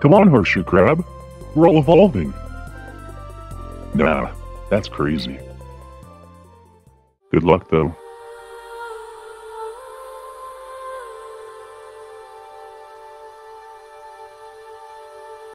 Come on, Horseshoe Crab. We're all evolving. Nah, that's crazy. Good luck, though.